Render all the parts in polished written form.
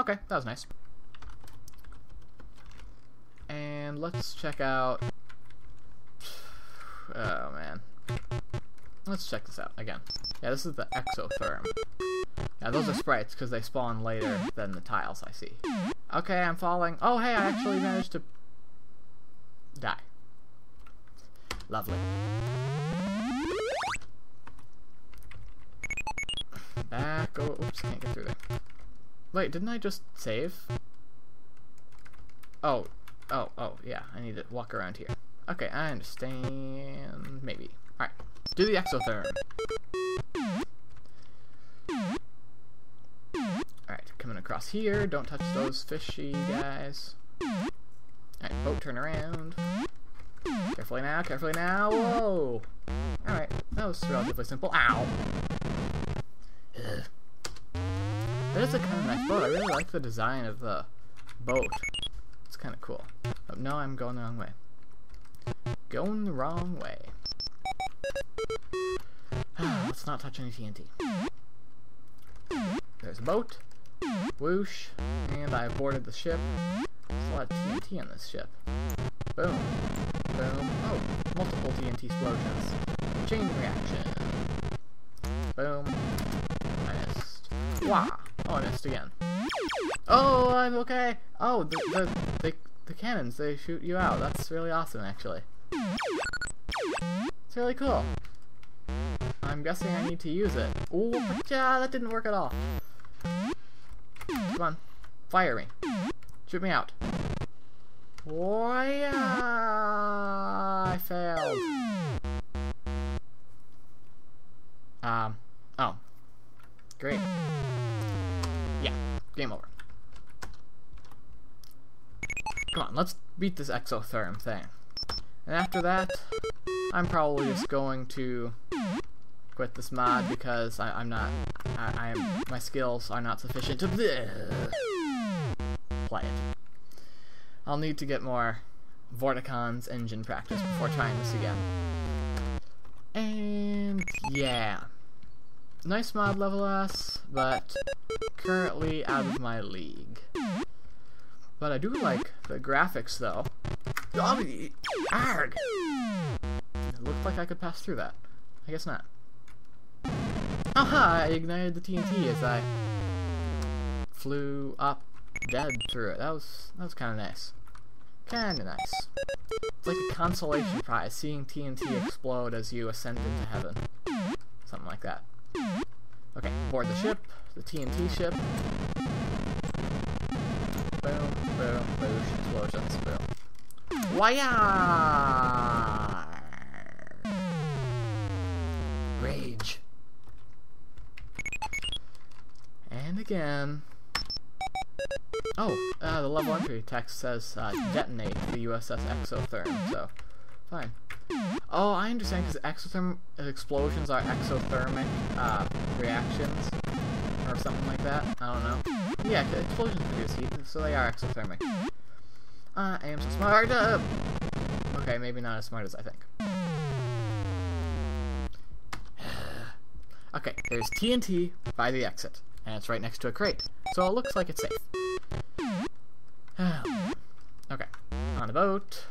Okay, that was nice. And let's check out... Oh, man. Let's check this out again. Yeah, this is the Exotherm. Now, those are sprites because they spawn later than the tiles I see. Okay, I'm falling. Oh, hey, I actually managed to... die. Lovely. Back... Oh, oops, can't get through there. Wait, didn't I just save? Oh. Oh, oh, yeah. I need to walk around here. Okay, I understand... maybe. Alright. Do the Exotherm. Alright, coming across here. Don't touch those fishy guys. Alright, boat turn around. Carefully now, carefully now. Whoa! Alright, that was relatively simple. Ow! Ugh. That is a kind of nice boat. I really like the design of the boat. It's kind of cool. Oh, no, I'm going the wrong way. Going the wrong way. Let's not touch any TNT. There's a boat. Whoosh. And I boarded the ship. There's a lot of TNT on this ship. Boom. Boom. Oh, multiple TNT explosions. Chain reaction. Boom. I missed. Wah! Oh, I missed again. Oh, I'm okay! Oh, the cannons, they shoot you out. That's really awesome, actually. It's really cool. I'm guessing I need to use it. Ooh, yeah, that didn't work at all. Come on. Fire me. Shoot me out. Oh, yeah! I failed. Oh. Great. Yeah. Game over. Come on, let's beat this Exotherm thing. And after that, I'm probably just going to quit this mod because my skills are not sufficient to play it. I'll need to get more Vorticons engine practice before trying this again. And yeah. Nice mod, Levellass, but currently out of my league. But I do like the graphics, though. Arg! It looked like I could pass through that. I guess not. Aha! I ignited the TNT as I flew up dead through it. That was kind of nice. Kind of nice. It's like a consolation prize, seeing TNT explode as you ascend into heaven. Something like that. Okay, board the ship, the TNT ship. Boom, boom, boom, explosions, boom. Wire! Rage. And again. Oh, the level entry text says detonate the USS Exotherm, so fine. Oh, I understand because Exotherm explosions are exothermic reactions or something like that. I don't know. Yeah, explosions produce heat, so they are exothermic. I am so smart. Okay, maybe not as smart as I think. Okay, there's TNT by the exit, and it's right next to a crate, so it looks like it's safe. Okay, on the boat.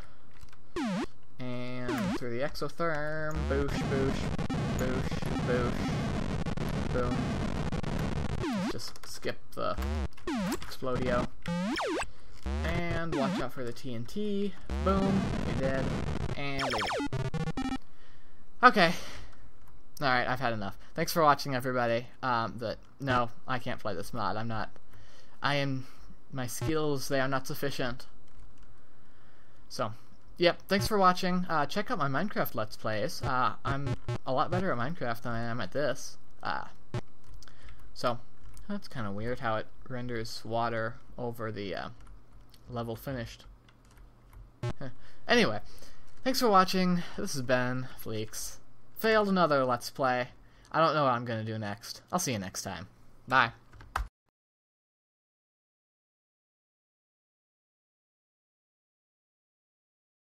And through the Exotherm, boosh, boosh, boosh, boosh, boom. Just skip the Explodio. And watch out for the TNT. Boom, you're dead. And leave. Okay. Alright, I've had enough. Thanks for watching, everybody. No, I can't play this mod. My skills, they are not sufficient. So... yep, thanks for watching. Check out my Minecraft Let's Plays. I'm a lot better at Minecraft than I am at this. So, that's kind of weird how it renders water over the level finished. Anyway, thanks for watching. This is Ben Fleeks. Failed another Let's Play. I don't know what I'm going to do next. I'll see you next time. Bye.